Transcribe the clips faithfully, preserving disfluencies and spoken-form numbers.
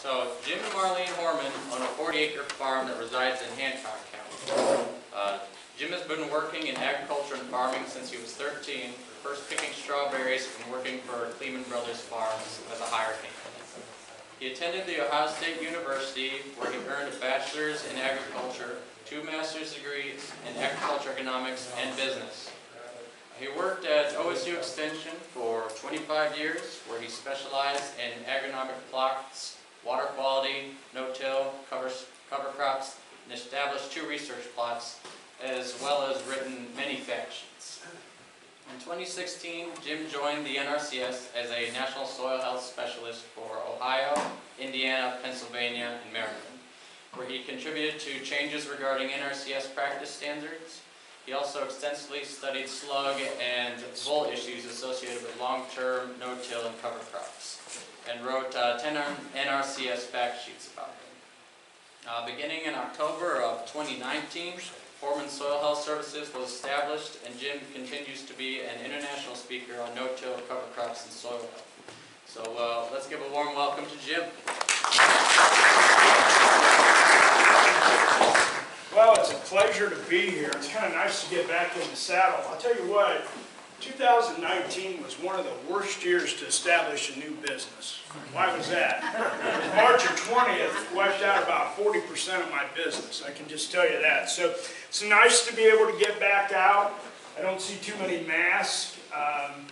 So Jim and Marlene Hoorman own a forty acre farm that resides in Hancock County. Uh, Jim has been working in agriculture and farming since he was thirteen, first picking strawberries and working for Cleman Brothers Farms as a hired hand. He attended The Ohio State University, where he earned a bachelor's in agriculture, two master's degrees in agriculture economics and business. He worked at O S U Extension for twenty-five years, where he specialized in agronomic plots, water quality, no-till, cover, cover crops, and established two research plots, as well as written many fact sheets. In twenty sixteen, Jim joined the N R C S as a National Soil Health Specialist for Ohio, Indiana, Pennsylvania, and Maryland, where he contributed to changes regarding N R C S practice standards. He also extensively studied slug and boll issues associated with long-term no-till and cover crops, and wrote uh, ten N R C S fact sheets about them. Uh, beginning in October of twenty nineteen, Hoorman Soil Health Services was established, and Jim continues to be an international speaker on no-till, cover crops, and soil health. So uh, let's give a warm welcome to Jim. Well, it's a pleasure to be here. It's kind of nice to get back in the saddle. I'll tell you what, two thousand nineteen was one of the worst years to establish a new business. Why was that? March twentieth wiped out about forty percent of my business. I can just tell you that. So it's nice to be able to get back out. I don't see too many masks. Um,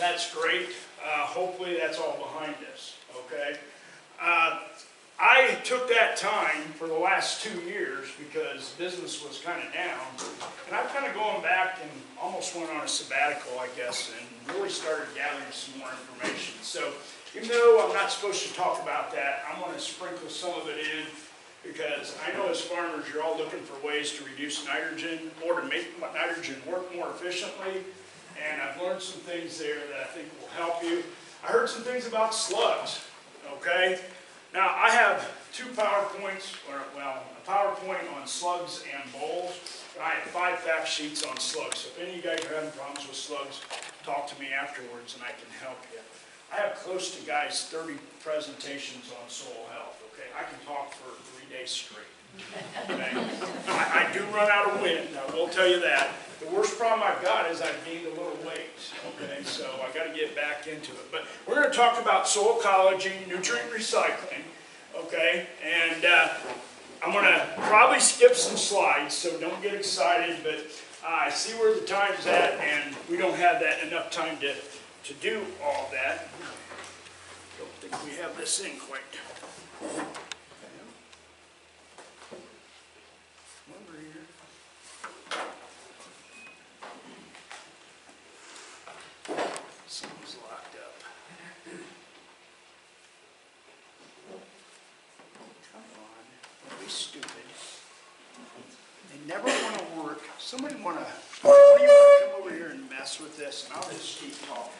that's great. Uh, hopefully that's all behind us. Okay. Uh, I took that time for the last two years because business was kind of down, and I've kind of gone back and almost went on a sabbatical, I guess, and really started gathering some more information. So even though I'm not supposed to talk about that, I'm going to sprinkle some of it in because I know as farmers you're all looking for ways to reduce nitrogen or to make nitrogen work more efficiently, and I've learned some things there that I think will help you. I heard some things about slugs, okay? Now, I have two PowerPoints, or, well, a PowerPoint on slugs and bolls, and I have five fact sheets on slugs. So if any of you guys are having problems with slugs, talk to me afterwards and I can help you. I have close to, guys, thirty presentations on soil health, okay? I can talk for three days straight, okay? I, I do run out of wind, I will tell you that. The worst problem I've got is I've gained a little weight, okay, so I've got to get back into it. But we're going to talk about soil ecology, nutrient recycling, okay, and uh, I'm going to probably skip some slides, so don't get excited, but uh, I see where the time's at, and we don't have that enough time to, to do all that. Don't think we have this in quite. Something's locked up. Come on, don't be stupid. They never want to work. Somebody want to, what do you want to come over here and mess with this? And I'll just keep talking.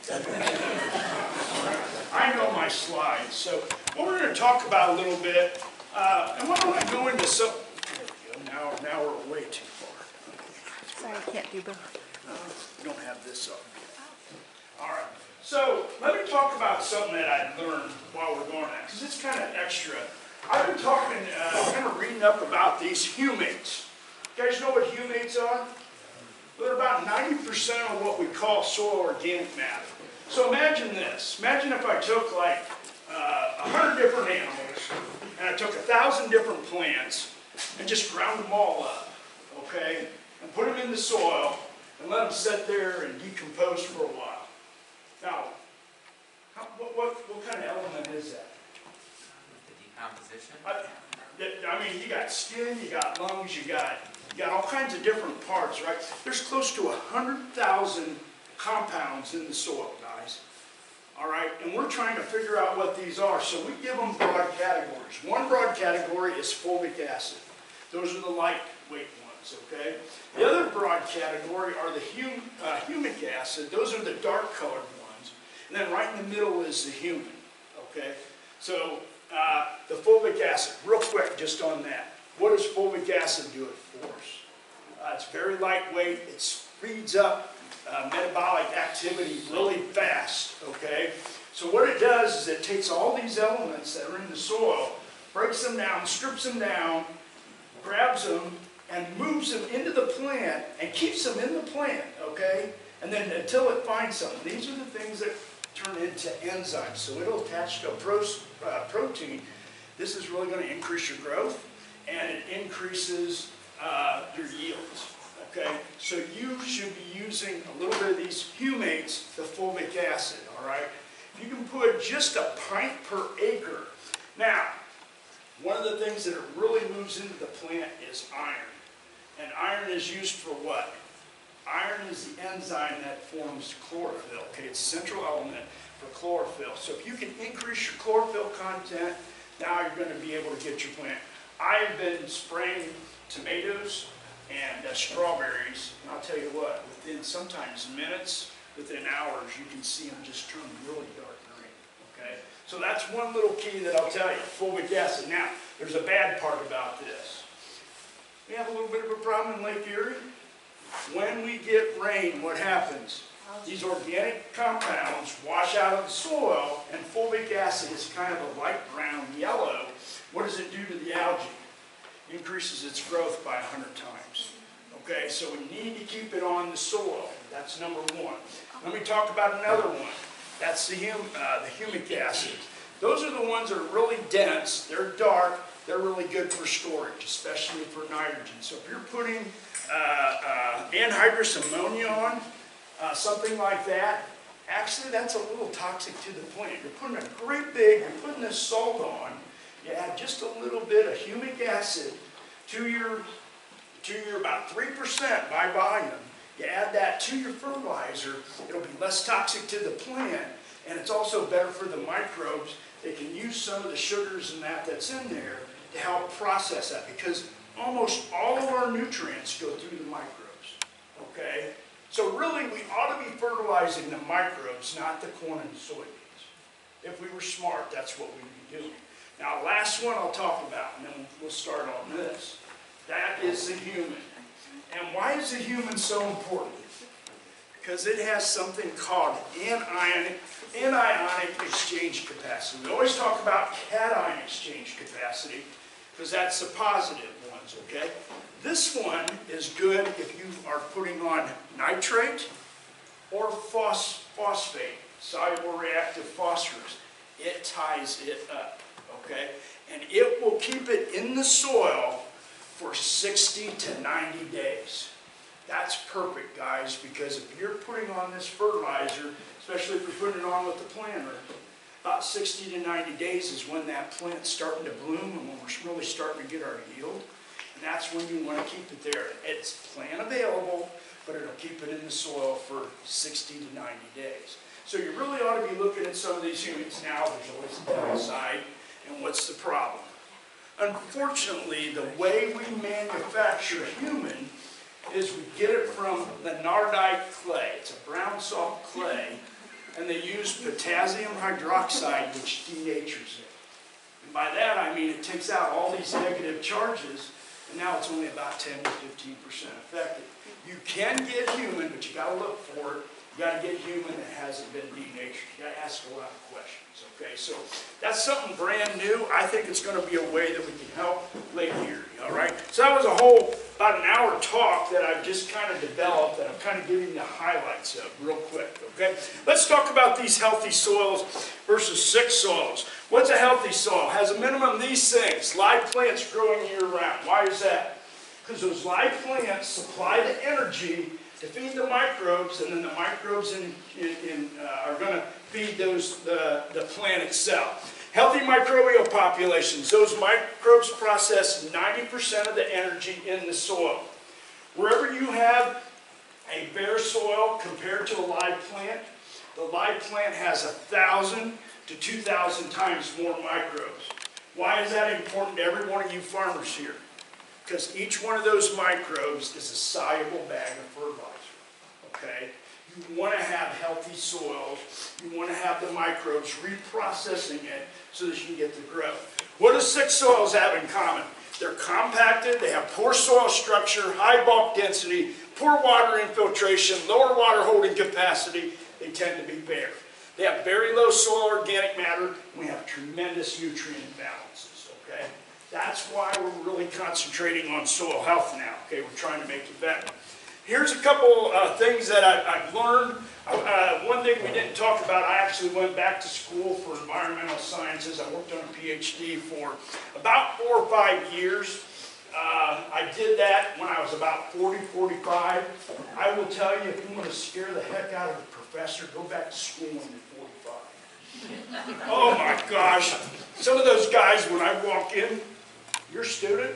I know my slides. So what we're going to talk about a little bit, uh, and why don't I go into some, there we go, now, now we're way too far. Okay. Sorry, I can't do both. Uh, we don't have this up. All right, so let me talk about something that I learned while we're going at, because it's kind of extra. I've been talking, uh, kind of reading up about these humates. You guys know what humates are? They're about ninety percent of what we call soil organic matter. So imagine this. Imagine if I took like uh, one hundred different animals, and I took one thousand different plants, and just ground them all up, okay, and put them in the soil, and let them sit there and decompose for a while. Now, how, what, what, what kind of element is that? The decomposition. I, I mean, you got skin, you got lungs, you got, you got all kinds of different parts, right? There's close to one hundred thousand compounds in the soil, guys. All right? And we're trying to figure out what these are. So we give them broad categories. One broad category is fulvic acid. Those are the light weight ones, okay? The other broad category are the hum, uh, humic acid. Those are the dark colored ones. And then right in the middle is the human, okay? So uh, the fulvic acid, real quick just on that. What does fulvic acid do at force? Uh, it's very lightweight. It speeds up uh, metabolic activity really fast, okay? So what it does is it takes all these elements that are in the soil, breaks them down, strips them down, grabs them, and moves them into the plant and keeps them in the plant, okay? And then until it finds something. These are the things that turn into enzymes. So it'll attach to a pro, uh, protein. This is really going to increase your growth, and it increases uh, your yields, okay? So you should be using a little bit of these humates, the fulvic acid, all right? You can put just a pint per acre. Now, one of the things that it really moves into the plant is iron. And iron is used for what? Iron is the enzyme that forms chlorophyll. Okay, it's a central element for chlorophyll. So if you can increase your chlorophyll content, now you're going to be able to get your plant. I've been spraying tomatoes and uh, strawberries, and I'll tell you what, within sometimes minutes, within hours, you can see them just turn really dark green, okay? So that's one little key that I'll tell you, fulvic acid. Now, there's a bad part about this. We have a little bit of a problem in Lake Erie. When we get rain, what happens? These organic compounds wash out of the soil, and fulvic acid is kind of a light brown yellow. What does it do to the algae? It increases its growth by a hundred times. Okay, so we need to keep it on the soil. That's number one. Let me talk about another one. That's the, hum, uh, the humic acid. Those are the ones that are really dense, they're dark, they're really good for storage, especially for nitrogen. So if you're putting uh, uh, anhydrous ammonia on, uh, something like that, actually that's a little toxic to the plant. You're putting a great big, you're putting this salt on, you add just a little bit of humic acid to your to your about three percent by volume, you add that to your fertilizer, it'll be less toxic to the plant, and it's also better for the microbes. They can use some of the sugars and that that's in there to help process that, because almost all of our nutrients go through the microbes, okay? So really, we ought to be fertilizing the microbes, not the corn and soybeans. If we were smart, that's what we'd be doing. Now, last one I'll talk about, and then we'll start on this. That is the human. And why is the human so important? Because it has something called anionic, anionic exchange capacity. We always talk about cation exchange capacity because that's the positive ones, okay? This one is good if you are putting on nitrate or phos phosphate, soluble reactive phosphorus. It ties it up, okay? And it will keep it in the soil for sixty to ninety days. That's perfect, guys, because if you're putting on this fertilizer, especially if you're putting it on with the planter, about sixty to ninety days is when that plant's starting to bloom and when we're really starting to get our yield. And that's when you want to keep it there. It's plant available, but it'll keep it in the soil for sixty to ninety days. So you really ought to be looking at some of these units now. There's always a downside. And what's the problem? Unfortunately, the way we manufacture human is we get it from the nardite clay. It's a brown soft clay, and they use potassium hydroxide, which denatures it. And by that I mean it takes out all these negative charges, and now it's only about ten to fifteen percent effective. You can get human, but you got to look for it. You got to get human that hasn't been denatured. You got to ask a lot of questions. Okay, so that's something brand new. I think it's going to be a way that we can help Lake Erie. All right. So that was a whole about an hour talk that I've just kind of developed, that I'm kind of giving the highlights of real quick. Okay. Let's talk about these healthy soils versus sick soils. What's a healthy soil? Has a minimum of these things: live plants growing year round. Why is that? Because those live plants supply the energy to feed the microbes, and then the microbes in, in, in, uh, are going to feed those, the, the plant itself. Healthy microbial populations. Those microbes process ninety percent of the energy in the soil. Wherever you have a bare soil compared to a live plant, the live plant has one thousand to two thousand times more microbes. Why is that important to every one of you farmers here? Because each one of those microbes is a soluble bag of fertilizer, okay? You want to have healthy soils. You want to have the microbes reprocessing it so that you can get the growth. What do sick soils have in common? They're compacted, they have poor soil structure, high bulk density, poor water infiltration, lower water holding capacity. They tend to be bare. They have very low soil organic matter. We have tremendous nutrient imbalances, okay? That's why we're really concentrating on soil health now, okay? We're trying to make it better. Here's a couple uh, things that I, I've learned. Uh, one thing we didn't talk about, I actually went back to school for environmental sciences. I worked on a PhD for about four or five years. Uh, I did that when I was about forty, forty-five. I will tell you, if you want to scare the heck out of a professor, go back to school when you're forty-five. Oh my gosh. Some of those guys, when I walk in, your student,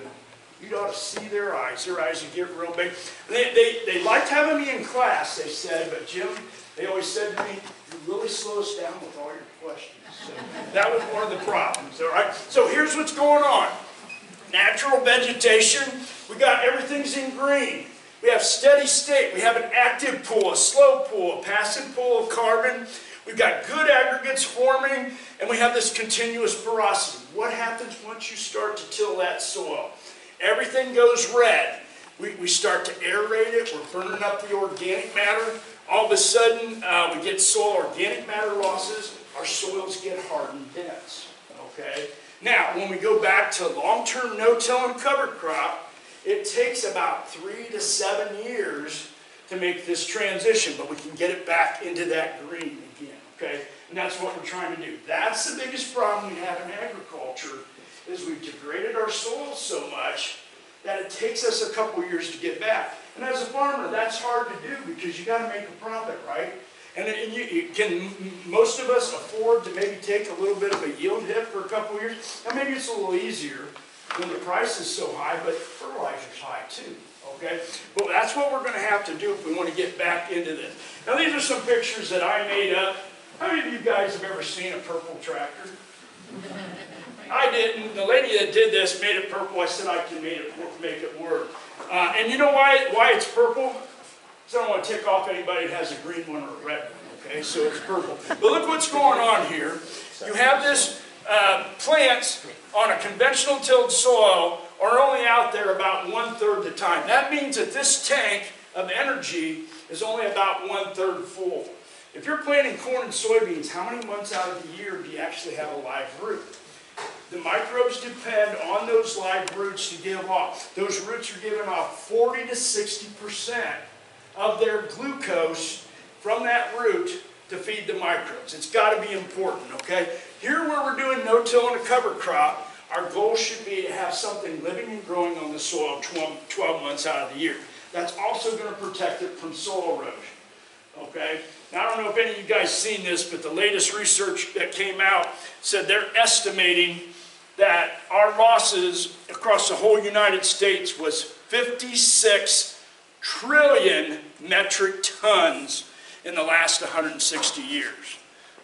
you ought to see their eyes. Their eyes would get real big. They, they, they liked having me in class, they said, but Jim, they always said to me, you really slow us down with all your questions. So that was one of the problems, all right? So here's what's going on. Natural vegetation, we got everything's in green. We have steady state. We have an active pool, a slow pool, a passive pool of carbon. We've got good aggregates forming, and we have this continuous porosity. What happens once you start to till that soil? Everything goes red. We, we start to aerate it. We're burning up the organic matter. All of a sudden, uh, we get soil organic matter losses. Our soils get hard and dense. Okay? Now, when we go back to long-term no-till and cover crop, it takes about three to seven years to make this transition, but we can get it back into that green again. Okay? And that's what we're trying to do. That's the biggest problem we have in agriculture. Is we've degraded our soil so much that it takes us a couple years to get back. And as a farmer, that's hard to do because you got to make a profit, right? And, and you, you can, most of us afford to maybe take a little bit of a yield hit for a couple years. Now maybe it's a little easier when the price is so high, but fertilizer's high too, okay? But that's what we're going to have to do if we want to get back into this. Now these are some pictures that I made up. How many of you guys have ever seen a purple tractor? I didn't. The lady that did this made it purple. I said I can make it make it work. Uh, and you know why why it's purple? Because I don't want to tick off anybody that has a green one or a red one. Okay, so it's purple. But look what's going on here. You have this uh, plants on a conventional tilled soil are only out there about one third the time. That means that this tank of energy is only about one third full. If you're planting corn and soybeans, how many months out of the year do you actually have a live root? The microbes depend on those live roots to give off. Those roots are giving off forty to sixty percent of their glucose from that root to feed the microbes. It's got to be important, okay? Here where we're doing no-till and a cover crop, our goal should be to have something living and growing on the soil twelve months out of the year. That's also going to protect it from soil erosion, okay? Now, I don't know if any of you guys seen this, but the latest research that came out said they're estimating that our losses across the whole United States was fifty-six trillion metric tons in the last one hundred sixty years.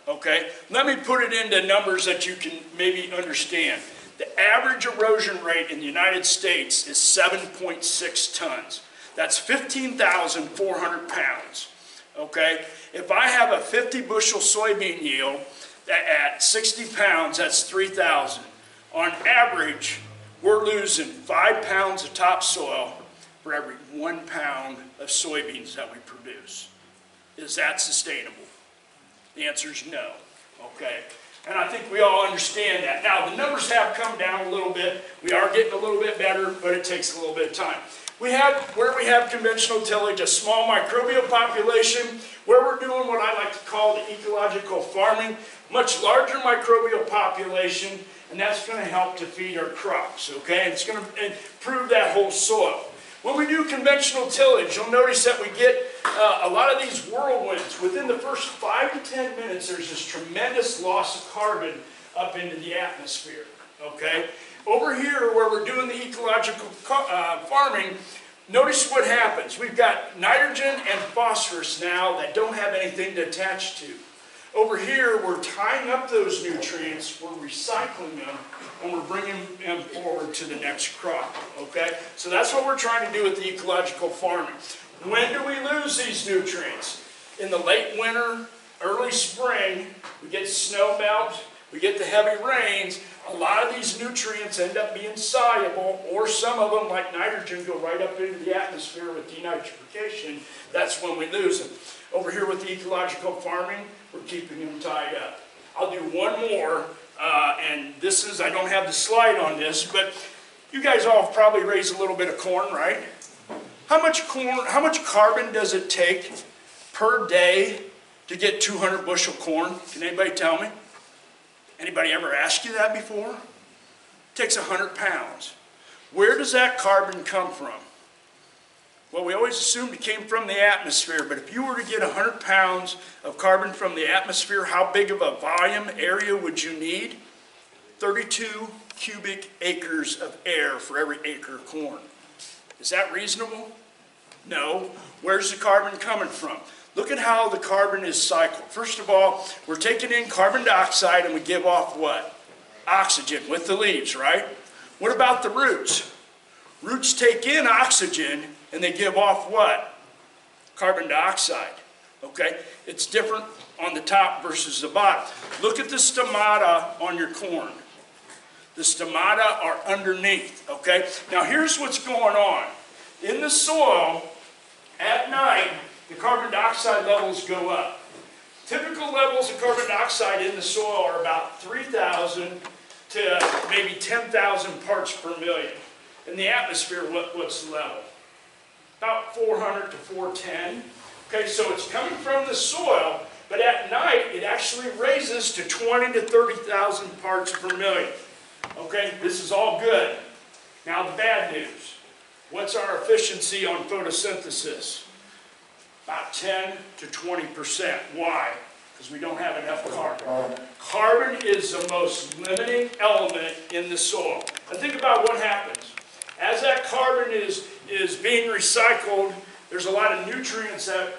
Okay? Let me put it into numbers that you can maybe understand. The average erosion rate in the United States is seven point six tons. That's fifteen thousand four hundred pounds. Okay? If I have a fifty bushel soybean yield at sixty pounds, that's three thousand. On average, we're losing five pounds of topsoil for every one pound of soybeans that we produce. Is that sustainable? The answer is no. Okay? And I think we all understand that. Now, the numbers have come down a little bit. We are getting a little bit better, but it takes a little bit of time. We have, where we have conventional tillage, a small microbial population, where we're doing what I like to call the ecological farming, much larger microbial population, and that's going to help to feed our crops, okay? And it's going to improve that whole soil. When we do conventional tillage, you'll notice that we get uh, a lot of these whirlwinds. Within the first five to ten minutes, there's this tremendous loss of carbon up into the atmosphere, okay? Over here, where we're doing the ecological uh, farming, notice what happens. We've got nitrogen and phosphorus now that don't have anything to attach to. Over here, we're tying up those nutrients, we're recycling them, and we're bringing them forward to the next crop, okay? So that's what we're trying to do with the ecological farming. When do we lose these nutrients? In the late winter, early spring, we get snow melt, we get the heavy rains. A lot of these nutrients end up being soluble, or some of them, like nitrogen, go right up into the atmosphere with denitrification. That's when we lose them. Over here with the ecological farming, We're keeping them tied up. I'll do one more, uh, and this is, I don't have the slide on this, but you guys all probably raise a little bit of corn, right? How much corn, how much carbon does it take per day to get two hundred bushel corn? Can anybody tell me? Anybody ever asked you that before? It takes one hundred pounds. Where does that carbon come from? Well, we always assumed it came from the atmosphere, but if you were to get one hundred pounds of carbon from the atmosphere, how big of a volume area would you need? thirty-two cubic acres of air for every acre of corn. Is that reasonable? No. Where's the carbon coming from? Look at how the carbon is cycled. First of all, we're taking in carbon dioxide and we give off what? Oxygen with the leaves, right? What about the roots? Roots take in oxygen and they give off what? Carbon dioxide. Okay? It's different on the top versus the bottom. Look at the stomata on your corn. The stomata are underneath. Okay? Now here's what's going on. In the soil, at night, the carbon dioxide levels go up. Typical levels of carbon dioxide in the soil are about three thousand to maybe ten thousand parts per million. In the atmosphere, what, what's the level? About four hundred to four ten. Okay, so it's coming from the soil, but at night it actually raises to twenty to thirty thousand parts per million. Okay, this is all good. Now the bad news. What's our efficiency on photosynthesis? About ten to twenty percent. Why? Because we don't have enough carbon. Carbon is the most limiting element in the soil. And think about what happens. As that carbon is, is being recycled, there's a lot of nutrients that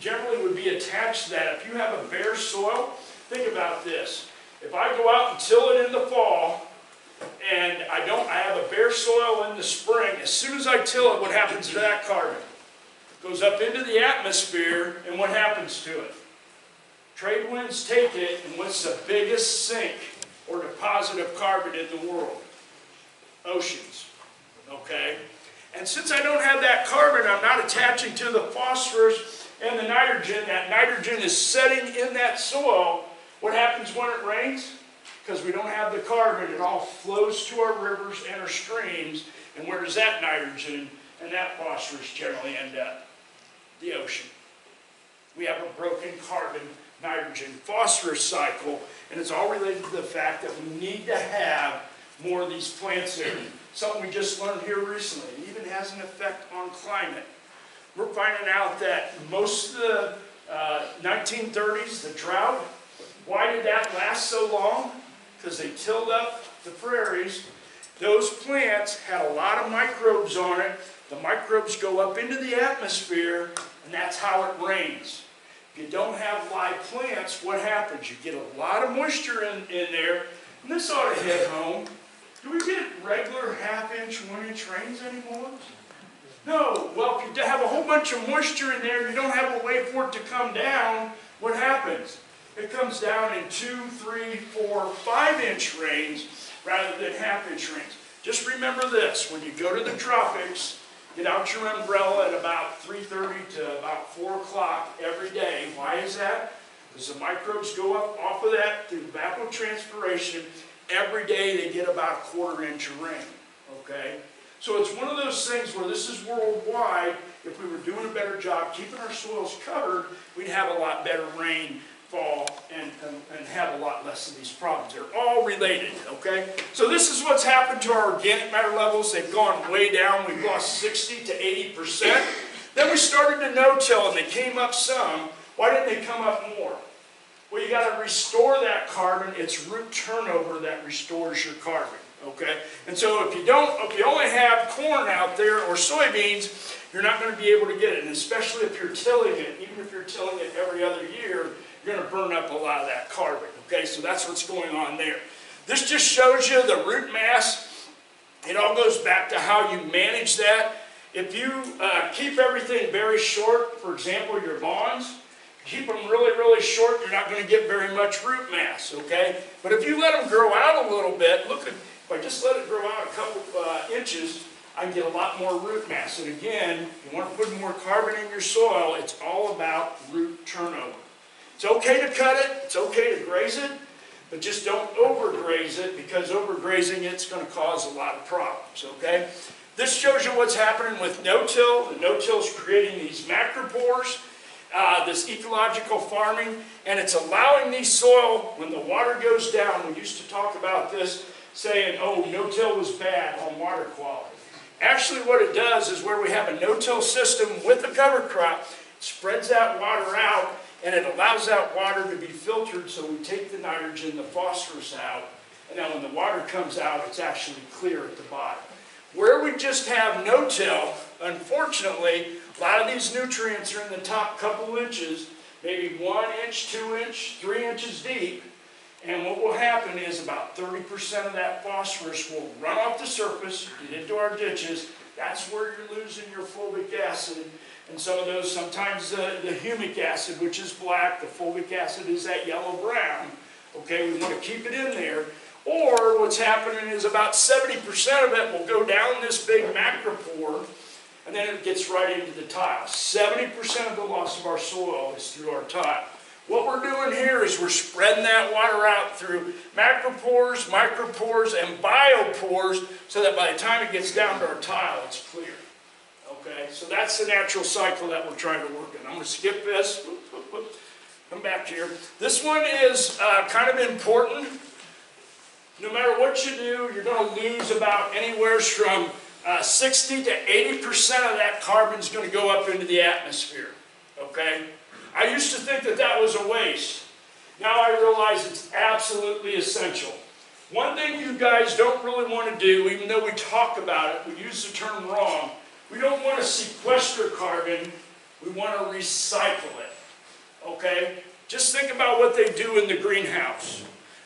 generally would be attached to that. If you have a bare soil, think about this. If I go out and till it in the fall, and I don't, I have a bare soil in the spring, as soon as I till it, what happens to that carbon? It goes up into the atmosphere, and what happens to it? Trade winds take it, and what's the biggest sink or deposit of carbon in the world? Oceans. Okay? And since I don't have that carbon, I'm not attaching to the phosphorus and the nitrogen. That nitrogen is setting in that soil. What happens when it rains? Because we don't have the carbon, it all flows to our rivers and our streams. And where does that nitrogen and that phosphorus generally end up? The ocean. We have a broken carbon, nitrogen, phosphorus cycle, and it's all related to the fact that we need to have more of these plants there. Something we just learned here recently. It even has an effect on climate. We're finding out that most of the uh, nineteen thirties, the drought, why did that last so long? Because they tilled up the prairies. Those plants had a lot of microbes on it. The microbes go up into the atmosphere, and that's how it rains. If you don't have live plants, what happens? You get a lot of moisture in, in there, and this ought to hit home. Do we get regular half-inch, one-inch rains anymore? No. Well, if you have a whole bunch of moisture in there and you don't have a way for it to come down, what happens? It comes down in two, three, four, five-inch rains rather than half-inch rains. Just remember this. When you go to the tropics, get out your umbrella at about three thirty to about four o'clock every day. Why is that? Because the microbes go up off of that through evapotranspiration. Every day they get about a quarter inch of rain, okay? So it's one of those things where this is worldwide. If we were doing a better job keeping our soils covered, we'd have a lot better rain fall and, and, and have a lot less of these problems. They're all related, okay? So this is what's happened to our organic matter levels. They've gone way down. We've lost sixty to eighty percent. Then we started to no-till and they came up some. Why didn't they come up more? Well, you got to restore that carbon. It's root turnover that restores your carbon. Okay, and so if you don't, if you only have corn out there or soybeans, you're not going to be able to get it. And especially if you're tilling it, even if you're tilling it every other year, you're going to burn up a lot of that carbon. Okay, so that's what's going on there. This just shows you the root mass. It all goes back to how you manage that. If you uh, keep everything very short, for example, your lawns. Keep them really, really short, you're not going to get very much root mass, okay? But if you let them grow out a little bit, look, at, if I just let it grow out a couple uh, inches, I can get a lot more root mass. And again, you want to put more carbon in your soil, it's all about root turnover. It's okay to cut it, it's okay to graze it, but just don't overgraze it, because overgrazing it's going to cause a lot of problems, okay? This shows you what's happening with no-till. The no-till is creating these macropores, uh, this ecological farming, and it's allowing these soil, when the water goes down, we used to talk about this, saying, oh, no-till was bad on water quality. Actually what it does is where we have a no-till system with a cover crop, spreads that water out, and it allows that water to be filtered, so we take the nitrogen, the phosphorus out, and then when the water comes out, it's actually clear at the bottom. Where we just have no-till, unfortunately, a lot of these nutrients are in the top couple inches, maybe one inch, two inch, three inches deep, and what will happen is about thirty percent of that phosphorus will run off the surface, get into our ditches. That's where you're losing your fulvic acid. And some of those, sometimes the, the humic acid, which is black, the fulvic acid is that yellow-brown. Okay, we want to keep it in there. Or what's happening is about seventy percent of it will go down this big macropore, and then it gets right into the tile. seventy percent of the loss of our soil is through our tile. What we're doing here is we're spreading that water out through macropores, micropores, and biopores, so that by the time it gets down to our tile, it's clear. Okay, so that's the natural cycle that we're trying to work in. I'm going to skip this. Come back here. This one is uh, kind of important. No matter what you do, you're going to lose about anywhere from uh, sixty to eighty percent of that carbon is going to go up into the atmosphere. Okay? I used to think that that was a waste. Now I realize it's absolutely essential. One thing you guys don't really want to do, even though we talk about it, we use the term wrong, we don't want to sequester carbon, we want to recycle it. Okay? Just think about what they do in the greenhouse.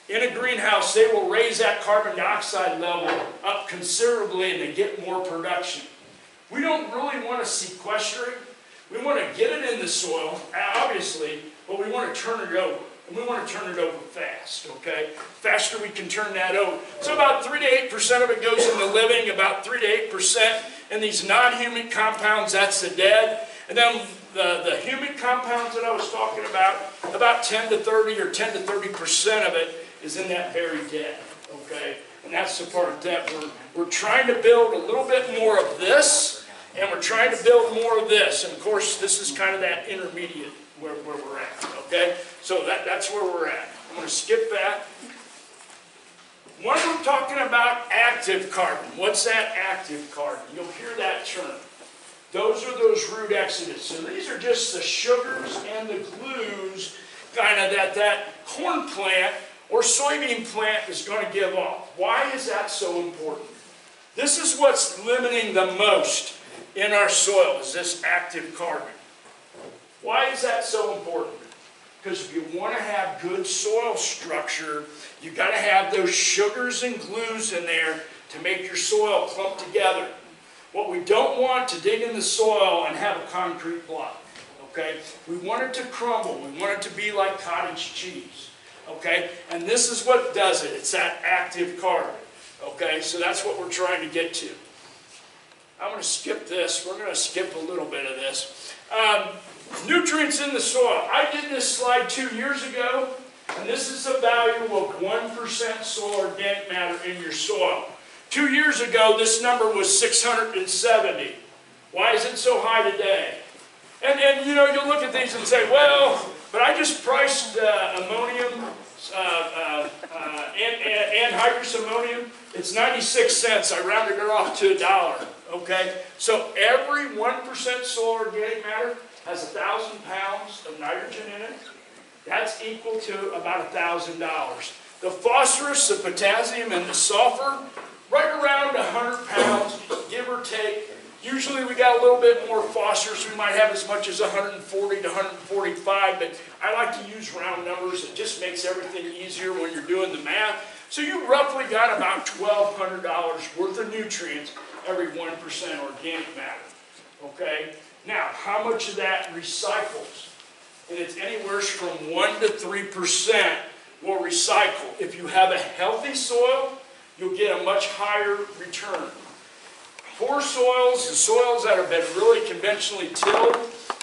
In a greenhouse, they will raise that carbon dioxide level up considerably and they get more production. We don't really want to sequester it. We want to get it in the soil, obviously, but we want to turn it over. And we want to turn it over fast, okay? Faster we can turn that over. So about three to eight percent of it goes into living, about three to eight percent in these non-humic compounds, that's the dead. And then the, the humic compounds that I was talking about, about ten to thirty or ten to thirty percent of it is in that very dead, okay? And that's the part that we're, we're trying to build a little bit more of this, and we're trying to build more of this. And of course, this is kind of that intermediate where, where we're at, okay? So that, that's where we're at. I'm going to skip that. Once we're talking about active carbon, what's that active carbon? You'll hear that term. Those are those root exudates. So these are just the sugars and the glues kind of that that corn plant or soybean plant is going to give off. Why is that so important? This is what's limiting the most in our soil is this active carbon. Why is that so important? Because if you want to have good soil structure, you've got to have those sugars and glues in there to make your soil clump together. What we don't want to dig in the soil and have a concrete block, okay? We want it to crumble. We want it to be like cottage cheese, okay? And this is what does it. It's that active carbon, okay? So that's what we're trying to get to. I'm going to skip this. We're going to skip a little bit of this. Um, nutrients in the soil. I did this slide two years ago, and this is the value of one percent soil organic matter in your soil. Two years ago, this number was six hundred seventy. Why is it so high today? And, and you know, you'll look at these and say, well, but I just priced uh, ammonium, uh, uh, uh, and, and, anhydrous ammonium. It's ninety-six cents. I rounded it off to a dollar. Okay? So every one percent soil organic matter has one thousand pounds of nitrogen in it. That's equal to about one thousand dollars. The phosphorus, the potassium, and the sulfur, right around one hundred pounds, give or take. Usually we got a little bit more phosphorus. We might have as much as one hundred forty to one hundred forty-five, but I like to use round numbers. It just makes everything easier when you're doing the math. So you roughly got about twelve hundred dollars worth of nutrients every one percent organic matter. Okay? Now, how much of that recycles? And it's anywhere from one to three percent will recycle. If you have a healthy soil, you'll get a much higher return. Poor soils, the soils that have been really conventionally tilled,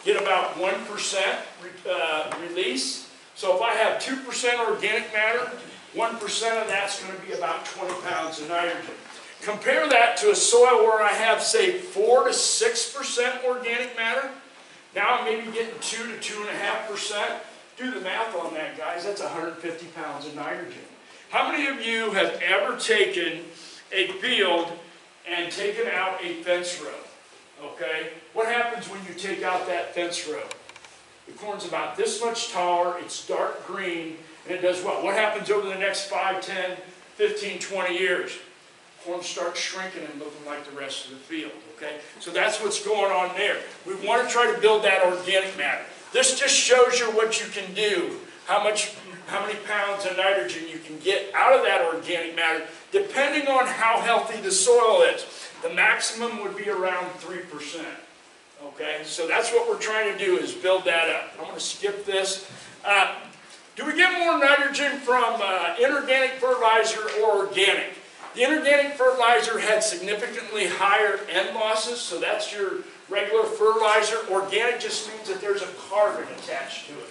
get about one percent re uh, release. So if I have two percent organic matter, one percent of that's going to be about twenty pounds of nitrogen. Compare that to a soil where I have, say, four to six percent organic matter. Now I'm maybe getting two to two point five percent. Do the math on that, guys. That's one hundred fifty pounds of nitrogen. How many of you have ever taken a field and taken out a fence row? Okay? What happens when you take out that fence row? The corn's about this much taller, it's dark green, and it does what? What happens over the next five, ten, fifteen, twenty years? Corn starts shrinking and looking like the rest of the field, okay? So that's what's going on there. We want to try to build that organic matter. This just shows you what you can do, how much, how many pounds of nitrogen you can get out of that organic matter, depending on how healthy the soil is. The maximum would be around three percent. Okay, so that's what we're trying to do, is build that up. I'm going to skip this. Uh, do we get more nitrogen from uh, inorganic fertilizer or organic? The inorganic fertilizer had significantly higher end losses, so that's your regular fertilizer. Organic just means that there's a carbon attached to it.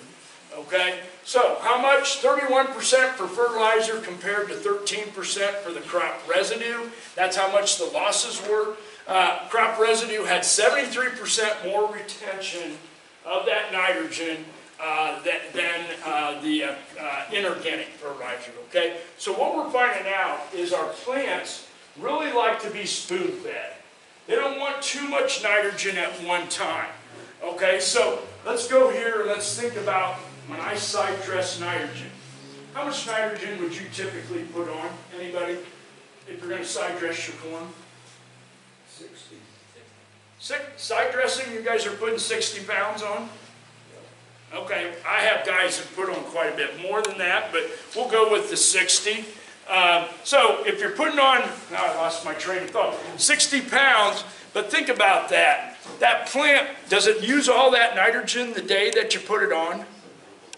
Okay, so how much? thirty-one percent for fertilizer compared to thirteen percent for the crop residue. That's how much the losses were. Uh, crop residue had seventy-three percent more retention of that nitrogen uh, than, than uh, the uh, uh, inorganic fertilizer, okay? So what we're finding out is our plants really like to be spoon-fed. They don't want too much nitrogen at one time, okay? So let's go here and let's think about when I side dress nitrogen. How much nitrogen would you typically put on, anybody, if you're going to side dress your corn? sixty. Six, side dressing, you guys are putting sixty pounds on? Okay, I have guys that put on quite a bit more than that, but we'll go with the sixty. Uh, so if you're putting on, now I lost my train of thought, sixty pounds, but think about that. That plant, does it use all that nitrogen the day that you put it on?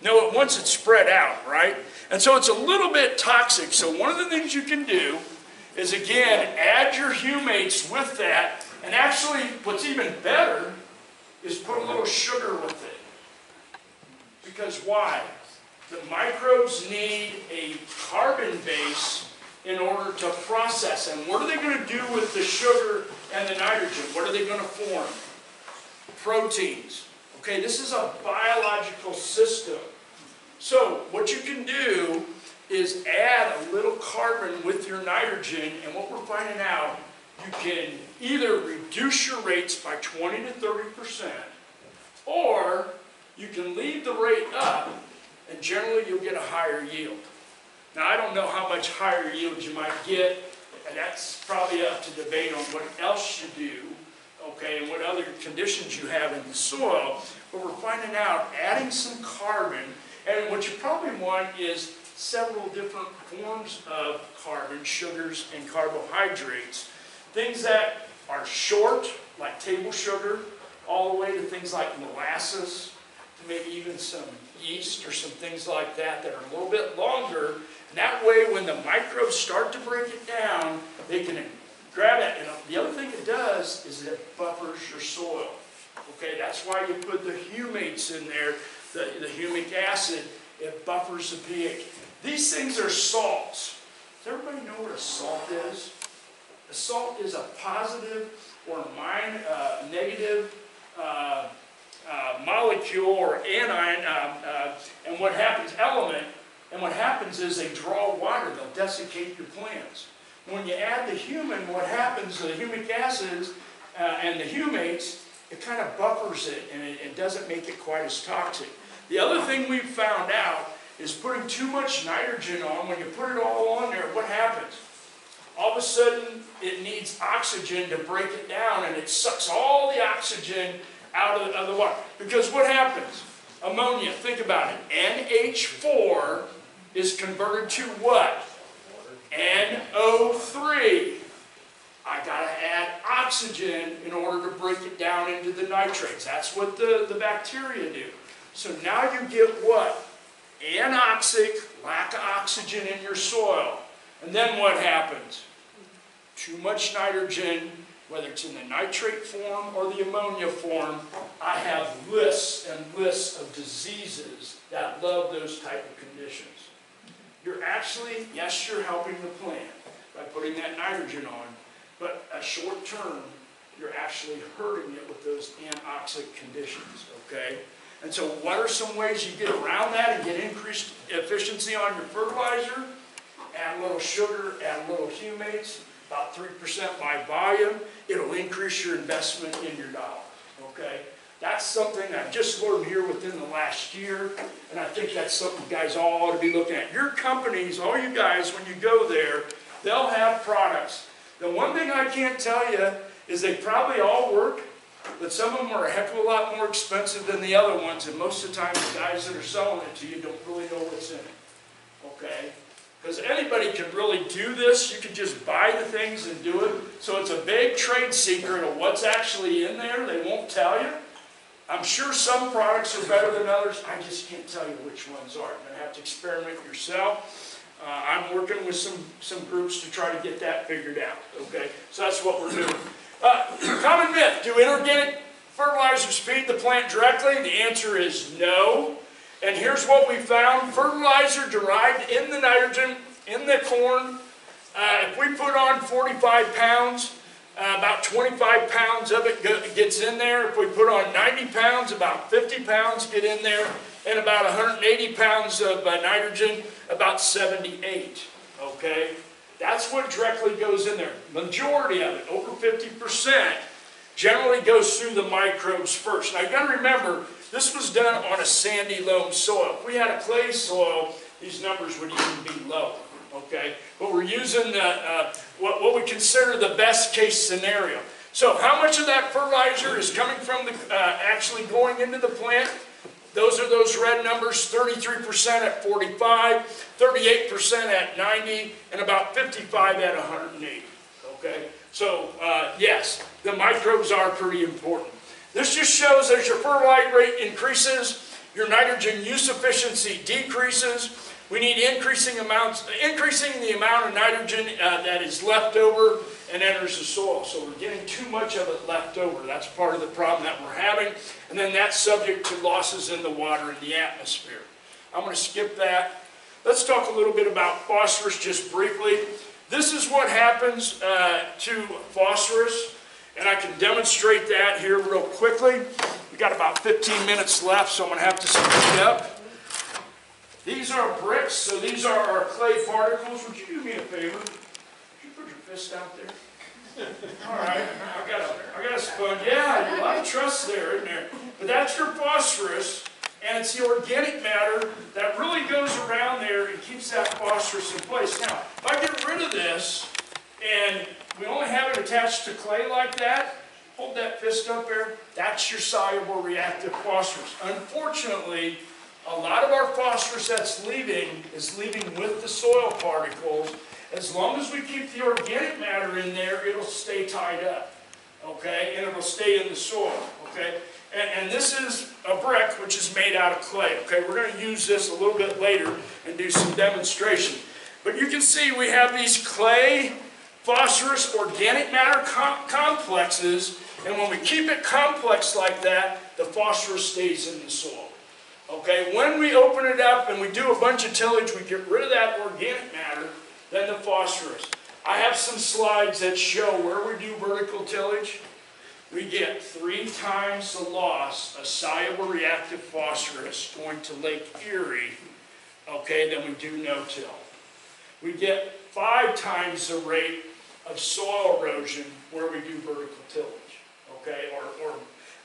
No, it wants it spread out, right? And so it's a little bit toxic. So one of the things you can do is, again, add your humates with that, and actually what's even better is put a little sugar with it. Because why? The microbes need a carbon base in order to process. And what are they going to do with the sugar and the nitrogen? What are they going to form? Proteins. Okay, this is a biological system. So what you can do is add a little carbon with your nitrogen, and what we're finding out, you can either reduce your rates by twenty to thirty percent, or you can leave the rate up, and generally you'll get a higher yield. Now, I don't know how much higher yield you might get, and that's probably up to debate on what else you do, okay, and what other conditions you have in the soil, but we're finding out adding some carbon, and what you probably want is several different forms of carbon, sugars and carbohydrates. Things that are short, like table sugar, all the way to things like molasses, to maybe even some yeast or some things like that that are a little bit longer. And that way when the microbes start to break it down, they can grab it. And the other thing it does is it buffers your soil. Okay, that's why you put the humates in there, the, the humic acid. It buffers the pH. These things are salts. Does everybody know what a salt is? A salt is a positive or a minus, uh, negative uh, uh, molecule or anion, uh, uh, and what happens, element, and what happens is they draw water, they'll desiccate your plants. When you add the human, what happens, the humic acids uh, and the humates, it kind of buffers it and it, it doesn't make it quite as toxic. The other thing we've found out is putting too much nitrogen on, when you put it all on there, what happens? All of a sudden, it needs oxygen to break it down, and it sucks all the oxygen out of, of the water. Because what happens? Ammonia, think about it. N H four is converted to what? N O three. I got to add oxygen in order to break it down into the nitrates. That's what the, the bacteria do. So now you get what? Anoxic, lack of oxygen in your soil. And then what happens? Too much nitrogen whether it's in the nitrate form or the ammonia form, I have lists and lists of diseases that love those type of conditions. You're actually, yes, you're helping the plant by putting that nitrogen on, but a short term, you're actually hurting it with those anoxic conditions, okay? And so what are some ways you get around that and get increased efficiency on your fertilizer? Add a little sugar, add a little humates, about three percent by volume. It'll increase your investment in your dollar, okay? That's something I've just learned here within the last year, and I think that's something you guys all ought to be looking at. Your companies, all you guys, when you go there, they'll have products. The one thing I can't tell you is they probably all work, but some of them are a heck of a lot more expensive than the other ones, and most of the time the guys that are selling it to you don't really know what's in it, okay? Because anybody can really do this. You can just buy the things and do it. So it's a big trade secret of what's actually in there. They won't tell you. I'm sure some products are better than others. I just can't tell you which ones are. You're going to have to experiment yourself. Uh, I'm working with some, some groups to try to get that figured out. Okay, so that's what we're doing. Uh, common myth, do inorganic fertilizers feed the plant directly? The answer is no. And here's what we found. Fertilizer derived in the nitrogen, in the corn, uh, if we put on forty-five pounds, uh, about twenty-five pounds of it go, gets in there. If we put on ninety pounds, about fifty pounds get in there. And about one hundred eighty pounds of uh, nitrogen, about seventy-eight. Okay? That's what directly goes in there. Majority of it, over fifty percent, generally goes through the microbes first. Now, you've got to remember, this was done on a sandy loam soil. If we had a clay soil, these numbers would even be low, okay? But we're using the, uh, what, what we consider the best case scenario. So how much of that fertilizer is coming from the, uh, actually going into the plant? Those are those red numbers, thirty-three percent at forty-five, thirty-eight percent at ninety, and about fifty-five at one hundred eighty, okay? So uh, yes, the microbes are pretty important. This just shows as your fertilizer rate increases, your nitrogen use efficiency decreases. We need increasing amounts, increasing the amount of nitrogen uh, that is left over and enters the soil. So we're getting too much of it left over. That's part of the problem that we're having. And then that's subject to losses in the water and the atmosphere. I'm going to skip that. Let's talk a little bit about phosphorus just briefly. This is what happens uh, to phosphorus. And I can demonstrate that here real quickly. We've got about fifteen minutes left, so I'm going to have to speed up. These are bricks, so these are our clay particles. Would you do me a favor? Would you put your fist out there? All right. I've got, I got a sponge. Yeah, a lot of trust there, isn't there? But that's your phosphorus, and it's the organic matter that really goes around there and keeps that phosphorus in place. Now, if I get rid of this and we only have it attached to clay like that, hold that fist up there, that's your soluble reactive phosphorus. Unfortunately, a lot of our phosphorus that's leaving is leaving with the soil particles. As long as we keep the organic matter in there, it'll stay tied up, okay? And it'll stay in the soil, okay? And, and this is a brick which is made out of clay, okay? We're going to use this a little bit later and do some demonstration. But you can see we have these clay phosphorus organic matter com complexes, and when we keep it complex like that, the phosphorus stays in the soil. Okay, when we open it up and we do a bunch of tillage, we get rid of that organic matter, then the phosphorus. I have some slides that show where we do vertical tillage, we get three times the loss of soluble reactive phosphorus going to Lake Erie, okay, than we do no-till. We get five times the rate of soil erosion where we do vertical tillage, okay, or, or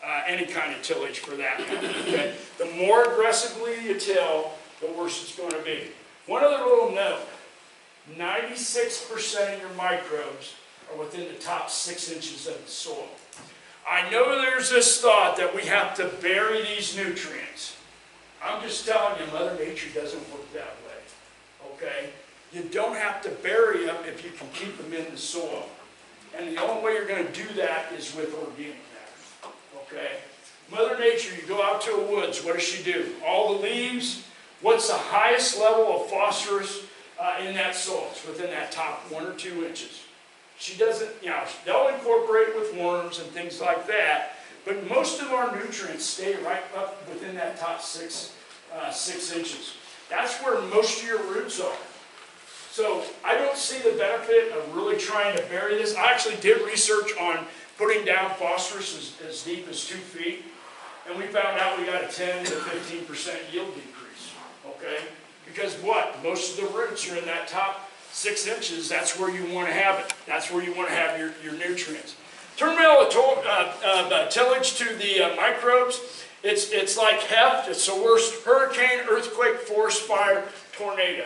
uh, any kind of tillage for that matter, okay? The more aggressively you till, the worse it's going to be. One other little note, ninety-six percent of your microbes are within the top six inches of the soil. I know there's this thought that we have to bury these nutrients. I'm just telling you, Mother Nature doesn't work that way, okay? You don't have to bury them if you can keep them in the soil. And the only way you're going to do that is with organic matter, okay? Mother Nature, you go out to the woods, what does she do? All the leaves, what's the highest level of phosphorus uh, in that soil? It's within that top one or two inches. She doesn't you know, they'll incorporate with worms and things like that, but most of our nutrients stay right up within that top six, uh, six inches. That's where most of your roots are. So I don't see the benefit of really trying to bury this. I actually did research on putting down phosphorus as, as deep as two feet, and we found out we got a ten to fifteen percent yield decrease, okay? Because what? Most of the roots are in that top six inches. That's where you want to have it. That's where you want to have your, your nutrients. Terminal uh, uh, tillage to the uh, microbes. It's, it's like heft. It's the worst hurricane, earthquake, forest fire, tornado.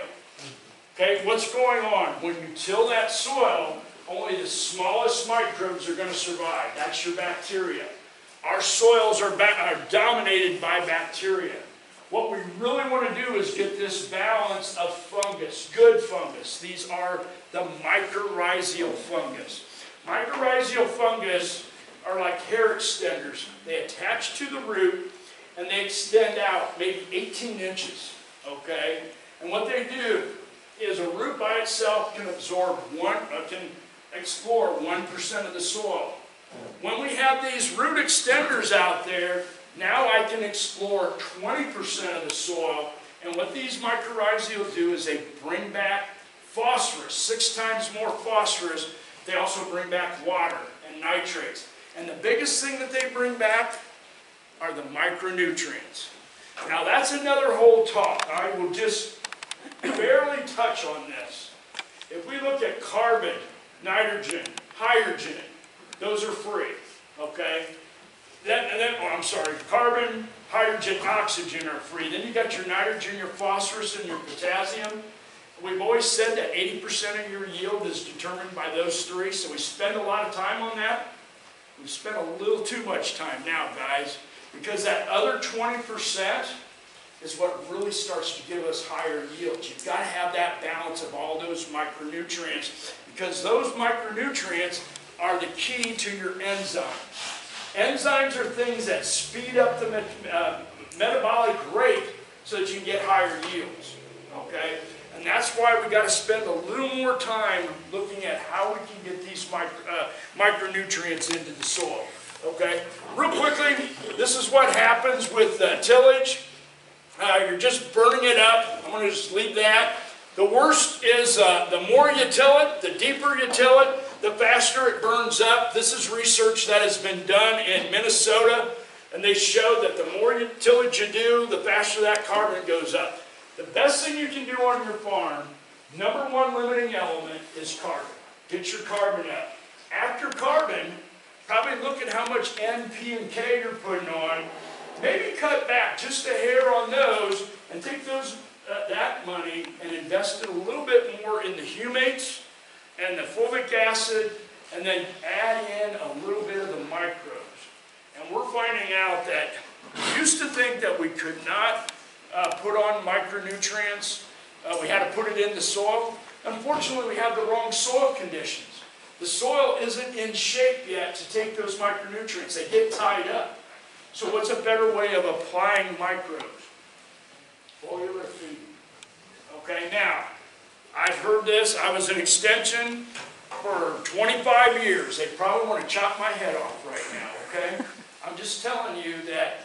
Okay, what's going on? When you till that soil, only the smallest microbes are going to survive. That's your bacteria. Our soils are, are dominated by bacteria. What we really want to do is get this balance of fungus, good fungus. These are the mycorrhizal fungus. Mycorrhizal fungus are like hair extenders. They attach to the root and they extend out maybe eighteen inches, okay? And what they do is a root by itself can absorb one, can explore one percent of the soil. When we have these root extenders out there, now I can explore twenty percent of the soil, and what these mycorrhizae do is they bring back phosphorus, six times more phosphorus. They also bring back water and nitrates. And the biggest thing that they bring back are the micronutrients. Now that's another whole talk. I will just barely touch on this. If we look at carbon, nitrogen, hydrogen, those are free, okay? Then, and then, oh, I'm sorry, carbon, hydrogen, oxygen are free. Then you got your nitrogen, your phosphorus, and your potassium. We've always said that eighty percent of your yield is determined by those three, so we spend a lot of time on that. We spend a little too much time now, guys, because that other twenty percent is what really starts to give us higher yields. You've got to have that balance of all those micronutrients, because those micronutrients are the key to your enzymes. Enzymes are things that speed up the met uh, metabolic rate so that you can get higher yields, okay? And that's why we got to spend a little more time looking at how we can get these micro, uh, micronutrients into the soil, okay? Real quickly, this is what happens with uh, tillage. Uh, you're just burning it up. I'm going to just leave that. The worst is uh, the more you till it, the deeper you till it, the faster it burns up. This is research that has been done in Minnesota, and they show that the more tillage you do, the faster that carbon goes up. The best thing you can do on your farm, number one limiting element is carbon. Get your carbon up. After carbon, probably look at how much N, P, and K you're putting on. Maybe cut back just a hair on those and take those uh, that money and invest it a little bit more in the humates and the fulvic acid, and then add in a little bit of the microbes. And we're finding out that we used to think that we could not uh, put on micronutrients. Uh, we had to put it in the soil. Unfortunately, we have the wrong soil conditions. The soil isn't in shape yet to take those micronutrients. They get tied up. So what's a better way of applying microbes? Foliar feed. Okay, now, I've heard this. I was in extension for twenty-five years. They probably want to chop my head off right now, okay? I'm just telling you that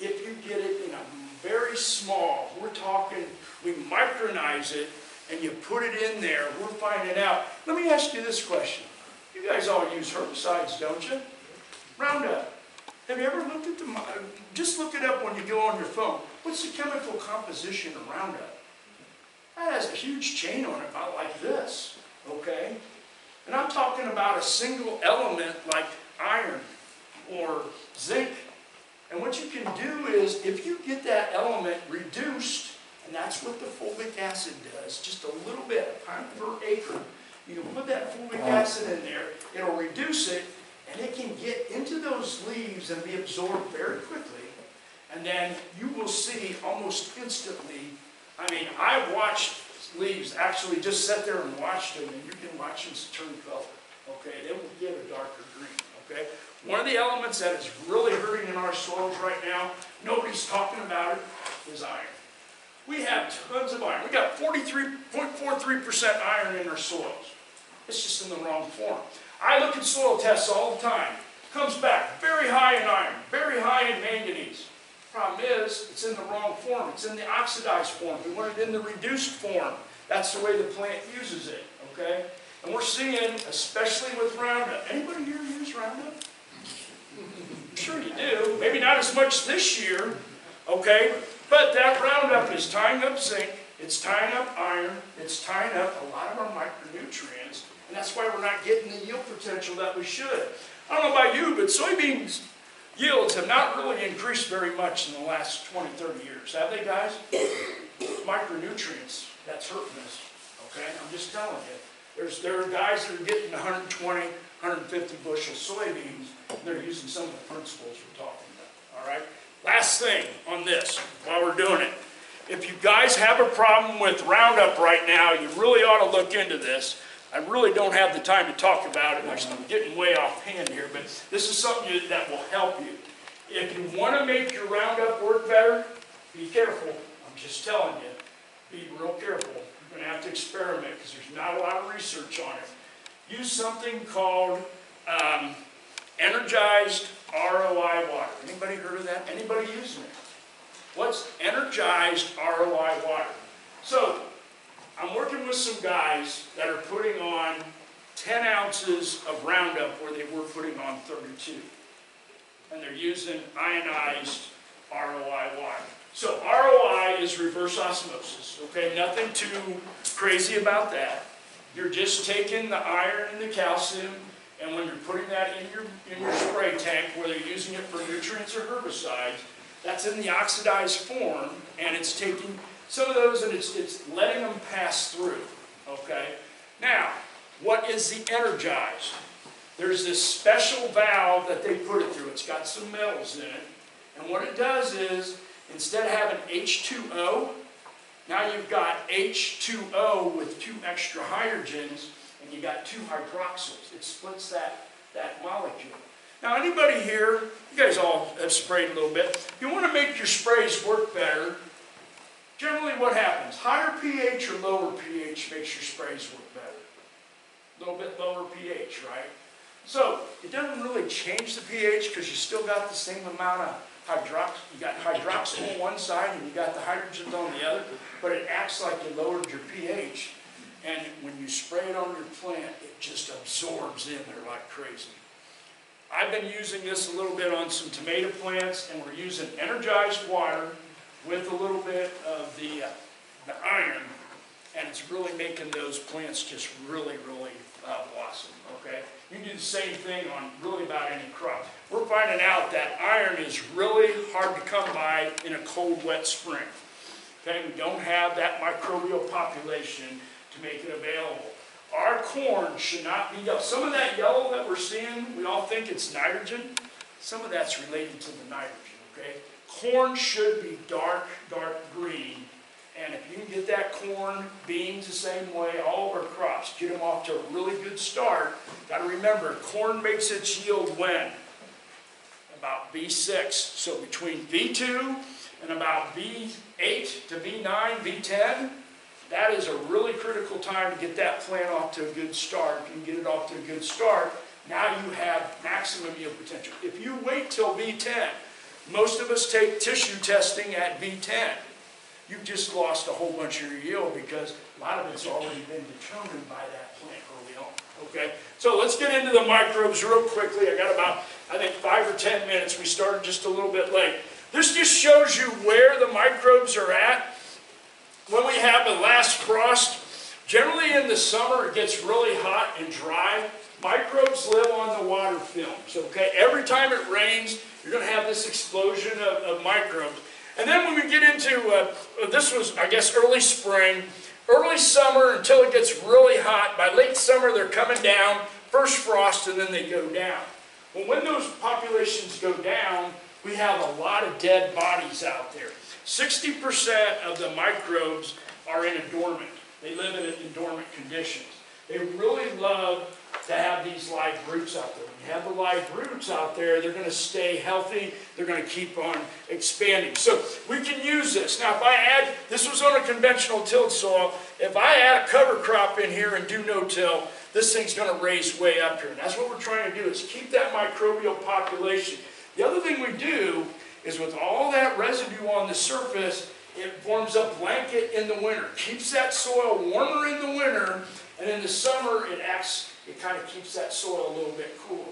if you get it in a very small, we're talking, we micronize it, and you put it in there, we're finding out. Let me ask you this question. You guys all use herbicides, don't you? Roundup. Have you ever looked at the, just look it up when you go on your phone. What's the chemical composition of Roundup? That has a huge chain on it, about like this, okay? And I'm talking about a single element like iron or zinc. And what you can do is, if you get that element reduced, and that's what the fulvic acid does, just a little bit, a pound per acre, you can put that fulvic acid in there, it'll reduce it, and it can get into those leaves and be absorbed very quickly. And then you will see almost instantly. I mean, I watched leaves actually just sat there and watched them, and you can watch them turn color, okay? They will get a darker green, okay? One of the elements that is really hurting in our soils right now, nobody's talking about it, is iron. We have tons of iron. We got forty-three point four three percent iron in our soils. It's just in the wrong form. I look at soil tests all the time. Comes back very high in iron, very high in manganese. Problem is, it's in the wrong form. It's in the oxidized form. We want it in the reduced form. That's the way the plant uses it, okay? And we're seeing, especially with Roundup. Anybody here use Roundup? I'm sure you do. Maybe not as much this year, okay? But that Roundup is tying up zinc, it's tying up iron, it's tying up a lot of our micronutrients, and that's why we're not getting the yield potential that we should. I don't know about you, but soybeans yields have not really increased very much in the last twenty, thirty years, have they, guys? Micronutrients, that's hurting us, okay? I'm just telling you. There's, there are guys that are getting one hundred twenty, one hundred fifty bushel soybeans, and they're using some of the principles we're talking about, all right? Last thing on this, while we're doing it. If you guys have a problem with Roundup right now, you really ought to look into this. I really don't have the time to talk about it. I'm getting way offhand here, but this is something that will help you. If you want to make your Roundup work better, be careful. I'm just telling you, be real careful. You're going to have to experiment because there's not a lot of research on it. Use something called um, energized R O I water. Anybody heard of that? Anybody using it? What's energized R O I water? So, I'm working with some guys that are putting on ten ounces of Roundup where they were putting on thirty-two. And they're using ionized R O I water. So R O I is reverse osmosis, okay? Nothing too crazy about that. You're just taking the iron and the calcium, and when you're putting that in your, in your spray tank, whether you're using it for nutrients or herbicides, that's in the oxidized form, and it's taking some of those, and it's, it's letting them pass through, okay? Now, what is the energized? There's this special valve that they put it through. It's got some metals in it, and what it does is, instead of having H two O, now you've got H two O with two extra hydrogens, and you got two hydroxyls. It splits that, that molecule. Now, anybody here, you guys all have sprayed a little bit. If you want to make your sprays work better, generally what happens? Higher pH or lower pH makes your sprays work better. A little bit lower pH, right? So, it doesn't really change the pH because you still got the same amount of hydrox. You got hydroxyl on one side and you got the hydrogens on the other, but it acts like you lowered your pH. And when you spray it on your plant, it just absorbs in there like crazy. I've been using this a little bit on some tomato plants, and we're using energized water with a little bit of the, uh, the iron, and it's really making those plants just really, really uh, blossom, okay? You can do the same thing on really about any crop. We're finding out that iron is really hard to come by in a cold, wet spring, okay? We don't have that microbial population to make it available. Our corn should not be yellow. Some of that yellow that we're seeing, we all think it's nitrogen. Some of that's related to the nitrogen, okay? Corn should be dark, dark green. And if you can get that corn, beans the same way, all of our crops, get them off to a really good start. Got to remember, corn makes its yield when? About V six. So between V two and about V eight to V nine, V ten, that is a really critical time to get that plant off to a good start. If you can get it off to a good start, now you have maximum yield potential. If you wait till V ten, most of us take tissue testing at V ten. You've just lost a whole bunch of your yield because a lot of it's already been determined by that plant early on, okay? So let's get into the microbes real quickly. I got about, I think, five or ten minutes. We started just a little bit late. This just shows you where the microbes are at. When we have a last frost, generally in the summer it gets really hot and dry. Microbes live on the water films, okay? Every time it rains, you're going to have this explosion of, of microbes. And then when we get into, uh, this was, I guess, early spring, early summer until it gets really hot. By late summer, they're coming down, first frost, and then they go down. Well, when those populations go down, we have a lot of dead bodies out there. sixty percent of the microbes are in a dormant. They live in, in dormant conditions. They really love to have these live roots out there. When you have the live roots out there, they're going to stay healthy. They're going to keep on expanding. So we can use this. Now, if I add, this was on a conventional tilled soil. If I add a cover crop in here and do no-till, this thing's going to raise way up here. And that's what we're trying to do, is keep that microbial population. The other thing we do is with all that residue on the surface, it forms a blanket in the winter, keeps that soil warmer in the winter, and in the summer it acts, it kind of keeps that soil a little bit cooler.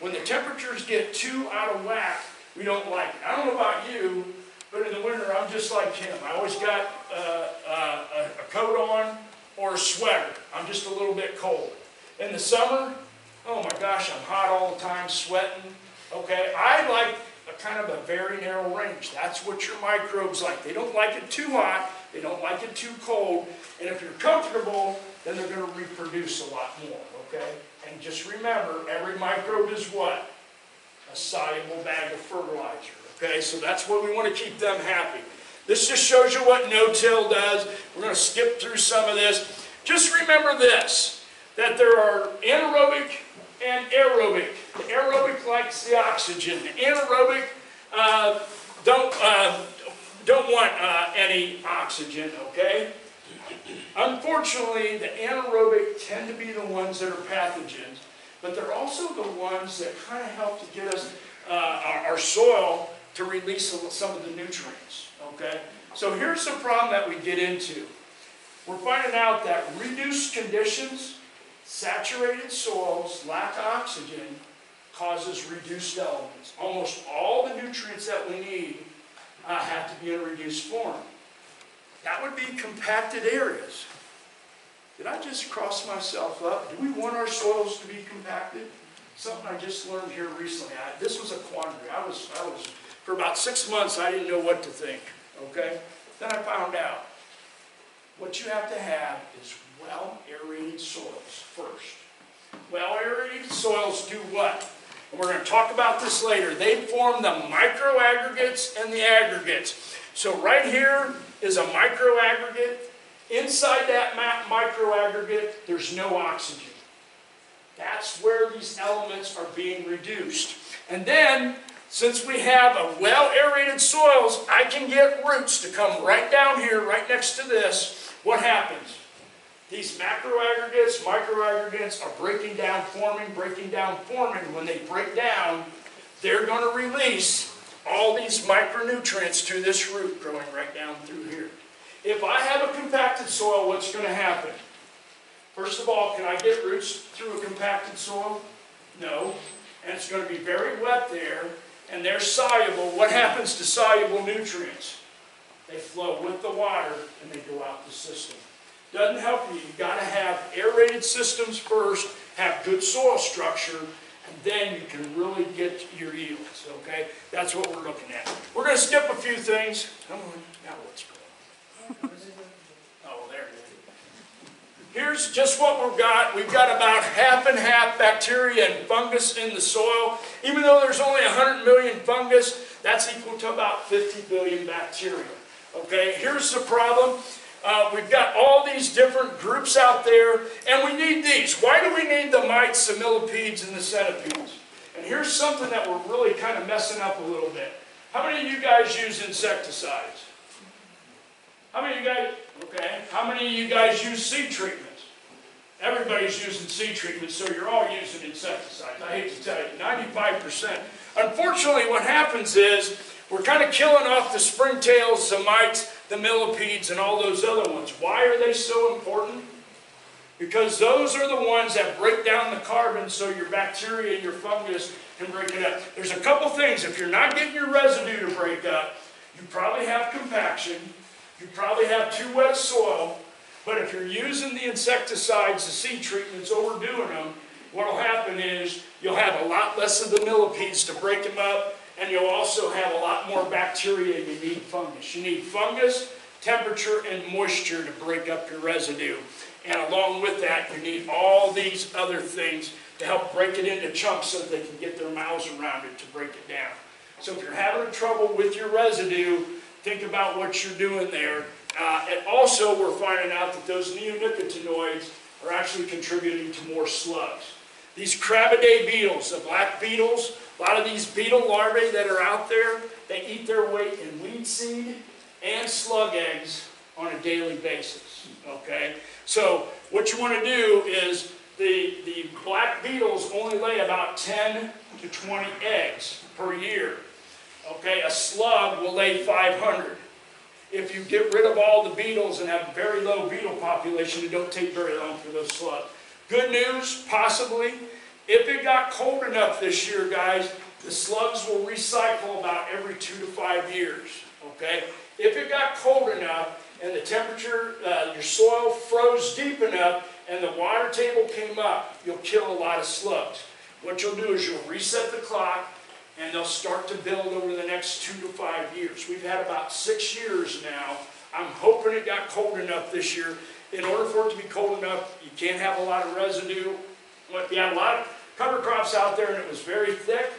When the temperatures get too out of whack, we don't like it. I don't know about you, but in the winter I'm just like him. I always got uh, uh, a coat on or a sweater. I'm just a little bit cold. In the summer, oh my gosh, I'm hot all the time, sweating. Okay, I like a kind of a very narrow range. That's what your microbes like. They don't like it too hot, they don't like it too cold, and if you're comfortable, then they're going to reproduce a lot more, okay? And just remember, every microbe is what? A soluble bag of fertilizer, okay? So that's what we want to keep them happy. This just shows you what no-till does. We're going to skip through some of this. Just remember this, that there are anaerobic and aerobic. The aerobic likes the oxygen. The anaerobic uh, don't, uh, don't want uh, any oxygen, okay? Unfortunately, the anaerobic tend to be the ones that are pathogens, but they're also the ones that kind of help to get us, uh, our, our soil to release some of the nutrients, okay? So here's the problem that we get into. We're finding out that reduced conditions, saturated soils, lack of oxygen, causes reduced elements. Almost all the nutrients that we need uh, have to be in a reduced form. That would be compacted areas. Did I just cross myself up? Do we want our soils to be compacted? Something I just learned here recently. I, this was a quandary. I was, I was, for about six months, I didn't know what to think, okay? Then I found out. What you have to have is well-aerated soils first. Well-aerated soils do what? And we're going to talk about this later. They form the microaggregates and the aggregates. So right here is a microaggregate. Inside that microaggregate, there's no oxygen. That's where these elements are being reduced. And then, since we have a well-aerated soils, I can get roots to come right down here, right next to this. What happens? These macroaggregates, microaggregates are breaking down, forming, breaking down, forming. When they break down, they're going to release all these micronutrients to this root growing right down through here. If I have a compacted soil, what's going to happen? First of all, can I get roots through a compacted soil? No. And it's going to be very wet there, and they're soluble. What happens to soluble nutrients? They flow with the water, and they go out the system. Doesn't help you. You've got to have aerated systems first, have good soil structure, and then you can really get your yields, okay? That's what we're looking at. We're going to skip a few things. Come on. Now what's going on? Oh, there it is. Here's just what we've got. We've got about half and half bacteria and fungus in the soil. Even though there's only one hundred million fungus, that's equal to about fifty billion bacteria, okay? Here's the problem. Uh, we've got all these different groups out there, and we need these. Why do we need the mites, the millipedes, and the centipedes? And here's something that we're really kind of messing up a little bit. How many of you guys use insecticides? How many of you guys, okay, how many of you guys use seed treatments? Everybody's using seed treatments, so you're all using insecticides. I hate to tell you, ninety-five percent. Unfortunately, what happens is we're kind of killing off the springtails, the mites, the millipedes, and all those other ones. Why are they so important? Because those are the ones that break down the carbon so your bacteria and your fungus can break it up. There's a couple things. If you're not getting your residue to break up, you probably have compaction. You probably have too wet soil. But if you're using the insecticides, the seed treatments, overdoing them, what will happen is you'll have a lot less of the millipedes to break them up, and you'll also have a lot more bacteria. You need fungus. You need fungus, temperature, and moisture to break up your residue. And along with that, you need all these other things to help break it into chunks so that they can get their mouths around it to break it down. So if you're having trouble with your residue, think about what you're doing there. Uh, and also, we're finding out that those neonicotinoids are actually contributing to more slugs. These crabidae beetles, the black beetles, a lot of these beetle larvae that are out there, they eat their weight in weed seed and slug eggs on a daily basis, okay? So what you want to do is the, the black beetles only lay about ten to twenty eggs per year. Okay, a slug will lay five hundred. If you get rid of all the beetles and have very low beetle population, it don't take very long for those slugs. Good news, possibly, if it got cold enough this year, guys, the slugs will recycle about every two to five years. Okay, if it got cold enough and the temperature, uh, your soil froze deep enough and the water table came up, you'll kill a lot of slugs. What you'll do is you'll reset the clock, and they'll start to build over the next two to five years. We've had about six years now. I'm hoping it got cold enough this year. In order for it to be cold enough, you can't have a lot of residue. If you had a lot of cover crops out there and it was very thick,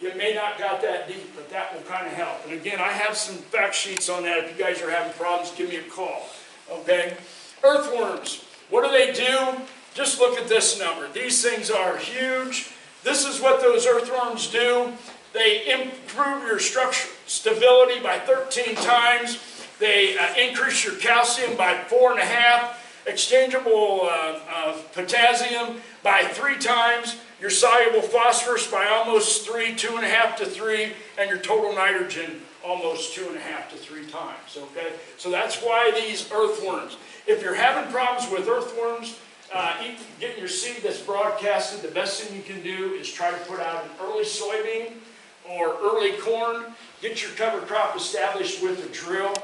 you may not got that deep, but that will kind of help. And again, I have some fact sheets on that. If you guys are having problems, give me a call. Okay? Earthworms. What do they do? Just look at this number. These things are huge. This is what those earthworms do. They improve your structure stability by thirteen times. They uh, increase your calcium by four and a half, exchangeable uh, uh, potassium by three times, your soluble phosphorus by almost three, two and a half to three, and your total nitrogen almost two and a half to three times. Okay, so that's why these earthworms. If you're having problems with earthworms, Uh, getting your seed that's broadcasted, the best thing you can do is try to put out an early soybean or early corn. Get your cover crop established with a drill,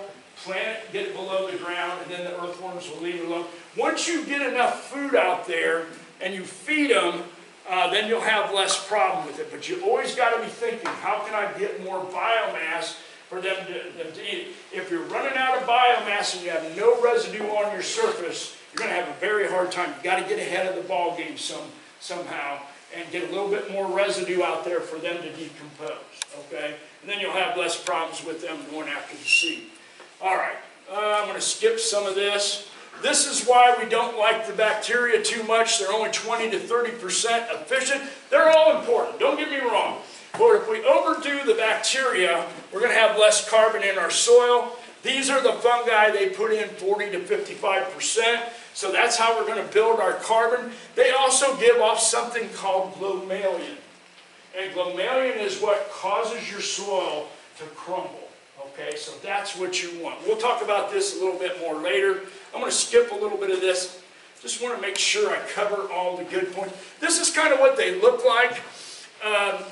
plant it, get it below the ground, and then the earthworms will leave it alone. Once you get enough food out there and you feed them, uh, then you'll have less problem with it. But you always got to be thinking, how can I get more biomass for them to, them to eat? If you're running out of biomass and you have no residue on your surface, you're going to have a very hard time. You've got to get ahead of the ball game some, somehow and get a little bit more residue out there for them to decompose. Okay? And then you'll have less problems with them going after the seed. All right. Uh, I'm going to skip some of this. This is why we don't like the bacteria too much. They're only twenty to thirty percent efficient. They're all important. Don't get me wrong. But if we overdo the bacteria, we're going to have less carbon in our soil. These are the fungi they put in forty to fifty-five percent, so that's how we're going to build our carbon. They also give off something called glomalin, and glomalin is what causes your soil to crumble. Okay, so that's what you want. We'll talk about this a little bit more later. I'm going to skip a little bit of this. Just want to make sure I cover all the good points. This is kind of what they look like. Um,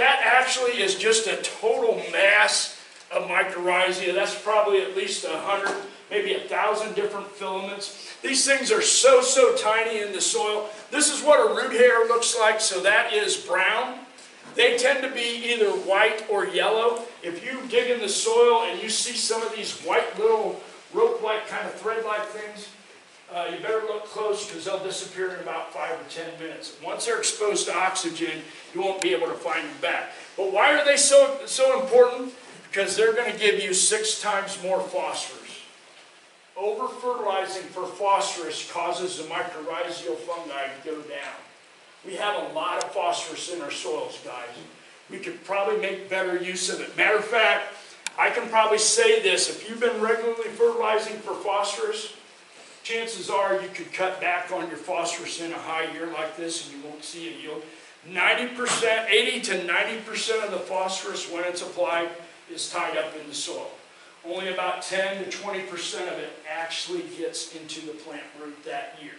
that actually is just a total mass of mycorrhizae. That's probably at least a hundred, maybe a thousand different filaments. These things are so, so tiny in the soil. This is what a root hair looks like, so that is brown. They tend to be either white or yellow. If you dig in the soil and you see some of these white little rope-like, kind of thread-like things, uh, you better look close because they'll disappear in about five or ten minutes. Once they're exposed to oxygen, you won't be able to find them back. But why are they so, so important? Because they're going to give you six times more phosphorus. Over-fertilizing for phosphorus causes the mycorrhizal fungi to go down. We have a lot of phosphorus in our soils, guys. We could probably make better use of it. Matter of fact, I can probably say this. If you've been regularly fertilizing for phosphorus, chances are you could cut back on your phosphorus in a high year like this and you won't see a yield. ninety percent, eighty to ninety percent of the phosphorus when it's applied is tied up in the soil. Only about ten to twenty percent of it actually gets into the plant root that year.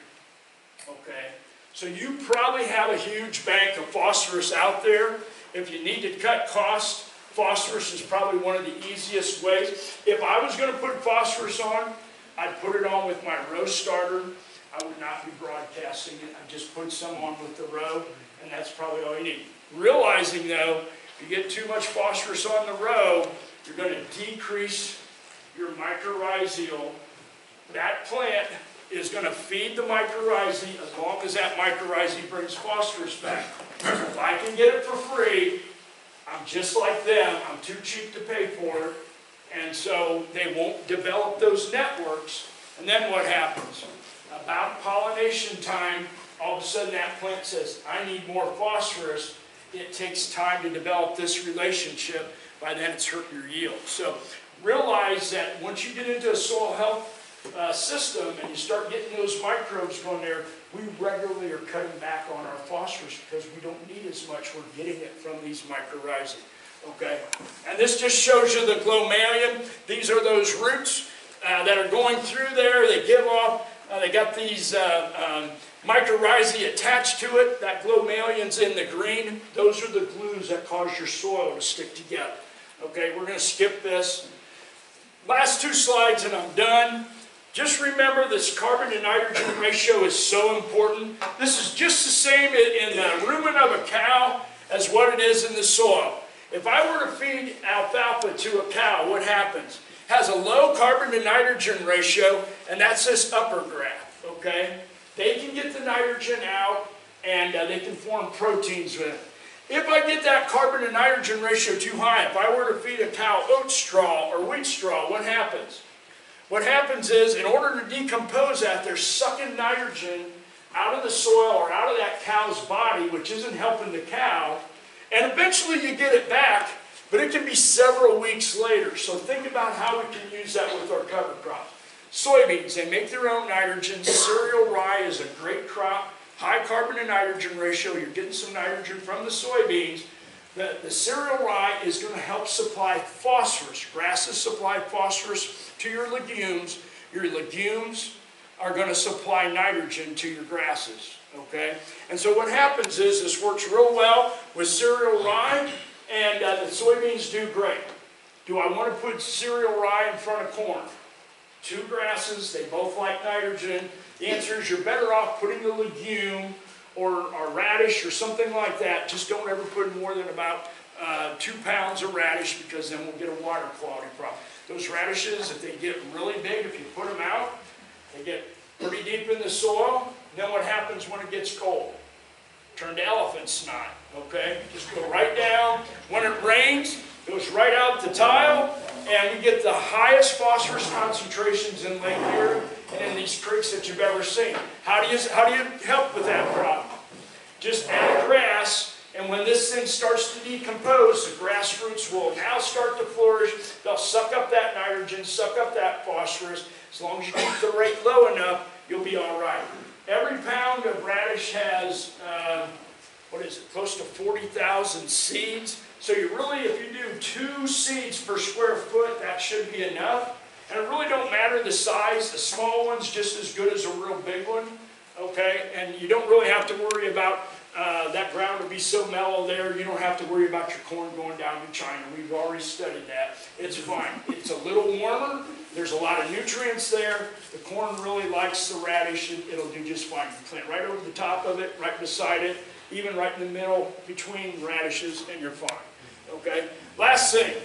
Okay? So you probably have a huge bank of phosphorus out there. If you need to cut costs, phosphorus is probably one of the easiest ways. If I was going to put phosphorus on, I'd put it on with my row starter. I would not be broadcasting it. I'd just put some on with the row, and that's probably all you need. Realizing, though, if you get too much phosphorus on the row, you're going to decrease your mycorrhizal. That plant is going to feed the mycorrhizae as long as that mycorrhizae brings phosphorus back. If I can get it for free, I'm just like them. I'm too cheap to pay for it. And so they won't develop those networks. And then what happens? About pollination time, all of a sudden that plant says, I need more phosphorus. It takes time to develop this relationship. By then, it's hurting your yield. So realize that once you get into a soil health uh, system and you start getting those microbes going there, we regularly are cutting back on our phosphorus because we don't need as much. We're getting it from these mycorrhizae. Okay, and this just shows you the glomalin. These are those roots uh, that are going through there. They give off, uh, they got these uh, um, mycorrhizae attached to it. That glomalin's in the green. Those are the glues that cause your soil to stick together. Okay, we're going to skip this. Last two slides and I'm done. Just remember this carbon to nitrogen ratio is so important. This is just the same in the rumen of a cow as what it is in the soil. If I were to feed alfalfa to a cow, what happens? It has a low carbon to nitrogen ratio, and that's this upper graph, okay? They can get the nitrogen out, and uh, they can form proteins with it. If I get that carbon to nitrogen ratio too high, if I were to feed a cow oat straw or wheat straw, what happens? What happens is, in order to decompose that, they're sucking nitrogen out of the soil or out of that cow's body, which isn't helping the cow. And eventually you get it back, but it can be several weeks later. So think about how we can use that with our cover crop. Soybeans, they make their own nitrogen. Cereal rye is a great crop. High carbon to nitrogen ratio, you're getting some nitrogen from the soybeans. The, the cereal rye is going to help supply phosphorus. Grasses supply phosphorus to your legumes. Your legumes are going to supply nitrogen to your grasses. Okay, and so what happens is this works real well with cereal rye, and uh, the soybeans do great. Do I want to put cereal rye in front of corn? Two grasses, they both like nitrogen. The answer is you're better off putting a legume or, or radish or something like that. Just don't ever put more than about uh, two pounds of radish, because then we'll get a water quality problem. Those radishes, if they get really big, if you put them out, they get pretty deep in the soil. Then what happens when it gets cold? Turn to elephant snot, okay? Just go right down. When it rains, it goes right out the tile, and we get the highest phosphorus concentrations in Lake Erie and in these creeks that you've ever seen. How do you, how do you help with that problem? Just add grass, and when this thing starts to decompose, the grass roots will now start to flourish. They'll suck up that nitrogen, suck up that phosphorus. As long as you keep the rate low enough, you'll be all right. Every pound of radish has, uh, what is it, close to forty thousand seeds. So you really, if you do two seeds per square foot, that should be enough. And it really don't matter the size. The small one's just as good as a real big one, okay? And you don't really have to worry about uh, that ground will be so mellow there. You don't have to worry about your corn going down to China. We've already studied that. It's fine. It's a little warmer. There's a lot of nutrients there. The corn really likes the radish, and it'll do just fine. You plant right over the top of it, right beside it, even right in the middle between radishes, and you're fine. Okay? Last thing,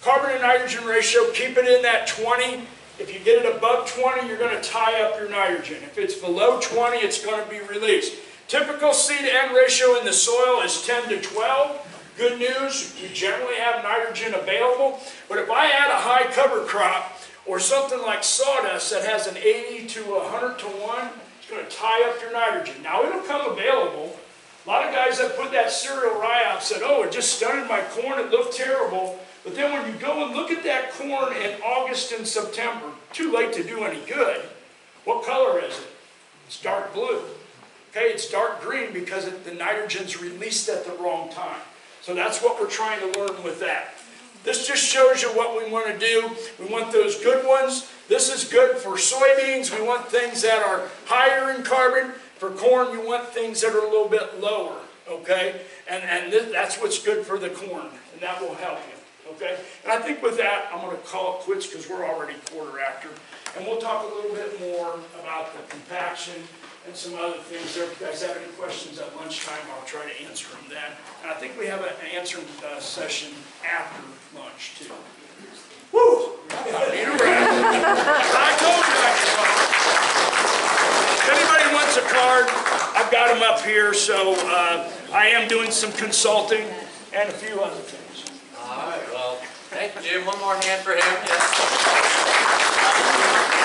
carbon to nitrogen ratio, keep it in that twenty. If you get it above twenty, you're going to tie up your nitrogen. If it's below twenty, it's going to be released. Typical C to N ratio in the soil is ten to twelve. Good news, you generally have nitrogen available, but if I add a high cover crop, or something like sawdust that has an eighty to one hundred to one, it's going to tie up your nitrogen. Now, it'll come available. A lot of guys that put that cereal rye out said, oh, it just stunted my corn, it looked terrible. But then when you go and look at that corn in August and September, too late to do any good, what color is it? It's dark blue. Okay, it's dark green because it, the nitrogen's released at the wrong time. So that's what we're trying to learn with that. This just shows you what we want to do. We want those good ones. This is good for soybeans. We want things that are higher in carbon. For corn, you want things that are a little bit lower, okay? And, and th that's what's good for the corn, and that will help you, okay? And I think with that, I'm going to call it quits because we're already quarter after. And we'll talk a little bit more about the compaction and some other things there. If you guys have any questions at lunchtime, I'll try to answer them then. And I think we have an answer uh, session after lunch, too. Woo! I need a wrap. I told you I could talk. If anybody wants a card, I've got them up here. So uh, I am doing some consulting and a few other things. All right. Well, thank you, Jim. One more hand for him. Yes.